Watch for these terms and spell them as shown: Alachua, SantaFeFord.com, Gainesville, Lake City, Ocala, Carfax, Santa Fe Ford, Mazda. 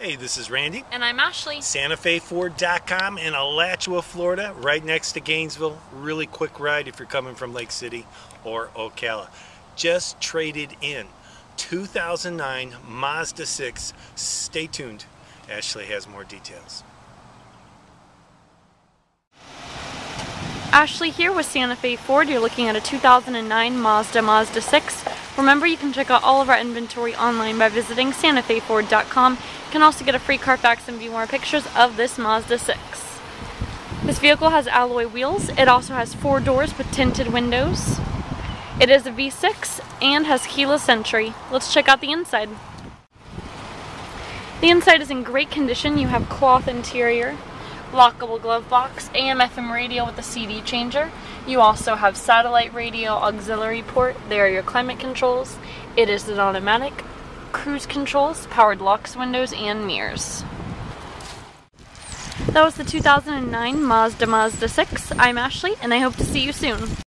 Hey, this is Randy. And I'm Ashley. SantaFeFord.com in Alachua, Florida, right next to Gainesville. Really quick ride if you're coming from Lake City or Ocala. Just traded in 2009 Mazda 6. Stay tuned. Ashley has more details. Ashley here with Santa Fe Ford. You're looking at a 2009 Mazda 6. Remember, you can check out all of our inventory online by visiting SantaFeFord.com. You can also get a free Carfax and view more pictures of this Mazda 6. This vehicle has alloy wheels. It also has 4 doors with tinted windows. It is a V6 and has keyless entry. Let's check out the inside. The inside is in great condition. You have cloth interior, lockable glove box, AM/FM radio with a CD changer. You also have satellite radio, auxiliary port. There are your climate controls. It is an automatic, cruise controls, powered locks, windows, and mirrors. That was the 2009 Mazda 6. I'm Ashley, and I hope to see you soon.